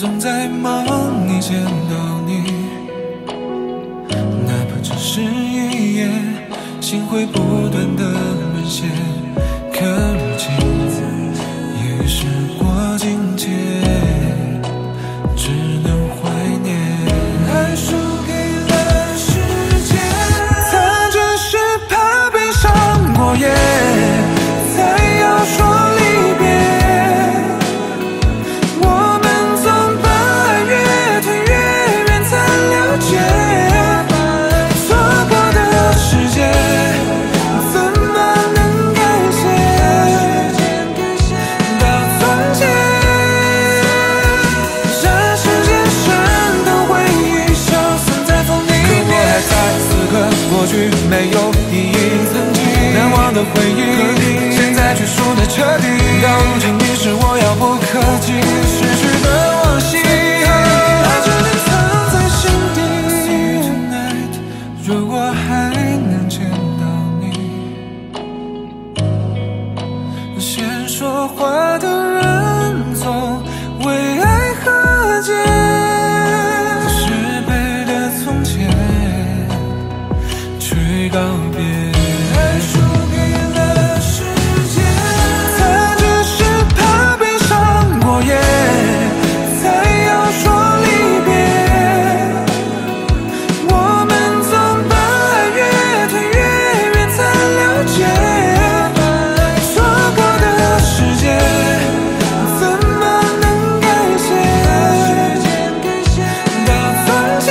总在梦里见到你，哪怕只是一夜，心会不断的沦陷。可如今，也时过境迁，只能怀念。爱输给了时间，藏着是怕悲伤过夜，才要说。 没有意义，曾经难忘的回忆，现在却输得彻底。到如今，你是我遥不可及失去的往昔，爱只能藏在心底。Tonight， 如果还能见到你，先说话的人总为爱和解。 告别，爱输给了时间，他只是怕悲伤过夜，才要说离别。我们总把爱越推越远，才了解，错过的时间怎么能改写？到从前，这世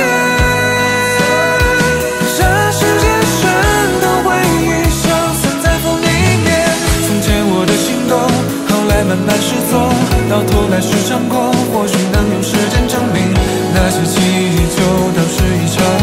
界。 慢慢失踪，到头来是场空。或许能用时间证明，那些记忆就当是一场。